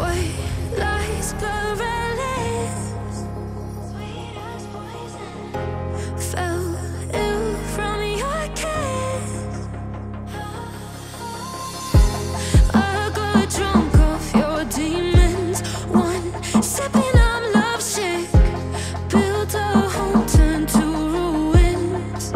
What lies perilous, sweet as poison, fell ill from your kiss. I got drunk off your demons, one sipping I'm love sick. Built a home turned to ruins.